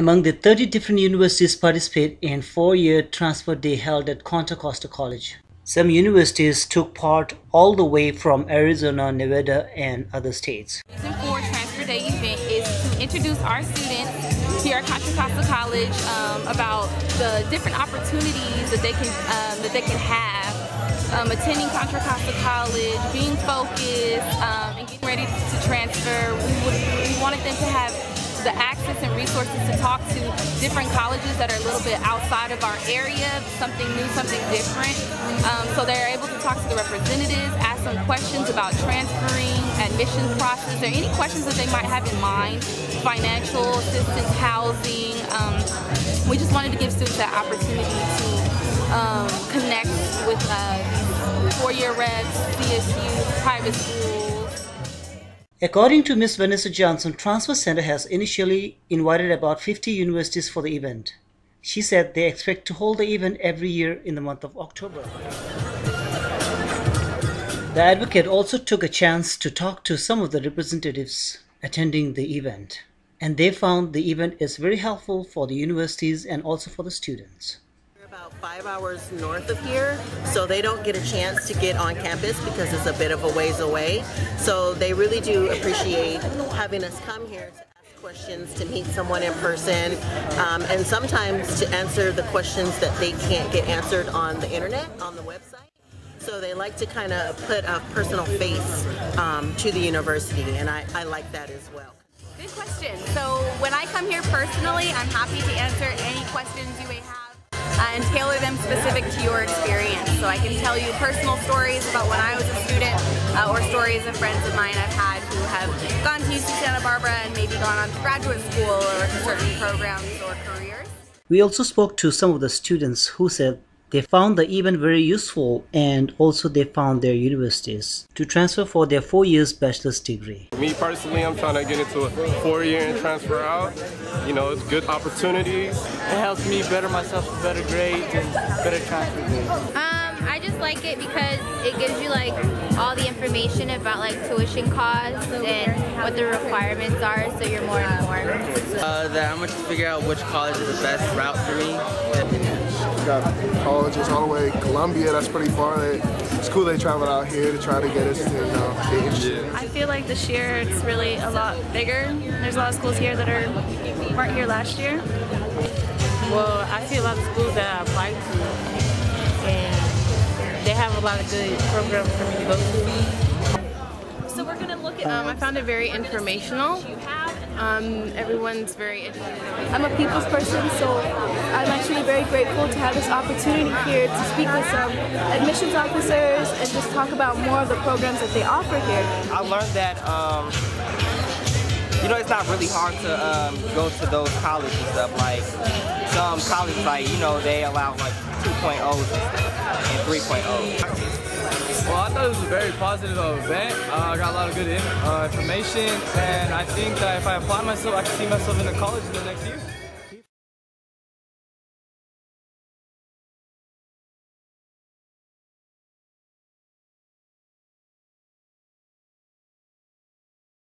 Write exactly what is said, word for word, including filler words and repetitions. Among the thirty different universities participate in four-year transfer day held at Contra Costa College. Some universities took part all the way from Arizona, Nevada, and other states. The reason for transfer day event is to introduce our students here at Contra Costa College um, about the different opportunities that they can um, that they can have um, attending Contra Costa College, being focused, um, and getting ready to transfer. We, would, we wanted them to have the access and resources to talk to different colleges that are a little bit outside of our area, something new, something different. Um, so they're able to talk to the representatives, ask them questions about transferring, admissions process, or any questions that they might have in mind, financial assistance, housing. Um, we just wanted to give students that opportunity to um, connect with uh, four-year reps, C S U, private schools. According to Miz Vanessa Johnson, Transfer Center has initially invited about fifty universities for the event. She said they expect to hold the event every year in the month of October. The advocate also took a chance to talk to some of the representatives attending the event, and they found the event is very helpful for the universities and also for the students. About five hours north of here, so they don't get a chance to get on campus because it's a bit of a ways away. So they really do appreciate having us come here to ask questions, to meet someone in person, um, and sometimes to answer the questions that they can't get answered on the internet, on the website. So they like to kind of put a personal face um, to the university, and I, I like that as well. Good question. So when I come here personally, I'm happy to answer any questions you may have. Uh, and tailor them specific to your experience. So I can tell you personal stories about when I was a student uh, or stories of friends of mine I've had who have gone to U C Santa Barbara and maybe gone on to graduate school or certain programs or careers. We also spoke to some of the students who said they found the event very useful, and also they found their universities to transfer for their four years bachelor's degree. Me personally, I'm trying to get into a four year and transfer out. You know, it's good opportunities. It helps me better myself for better grades and better transfer grades. Um, I just like it because it gives you like all the information about like tuition costs and what the requirements are, so you're more informed. Uh, that I'm going to figure out which college is the best route for me. Got colleges all the way, Columbia, that's pretty far. They, it's cool they traveled out here to try to get us to, you know, get interested. I feel like this year it's really a lot bigger. There's a lot of schools here that are, weren't here last year. Well, I see a lot of schools that I applied to, and they have a lot of good programs for me to go to. So we're going to look at, um, I found it very informational. Um, everyone's very interested. I'm a people's person, so I'm actually very grateful to have this opportunity here to speak with some admissions officers and just talk about more of the programs that they offer here. I learned that, um, you know, it's not really hard to um, go to those colleges and stuff. Like, some colleges, like, you know, they allow, like, two point ohs and three point ohs. Well, I thought it was a very positive event. Uh, I got a lot of good in, uh, information, and I think that if I apply myself, I can see myself in the college in the next year.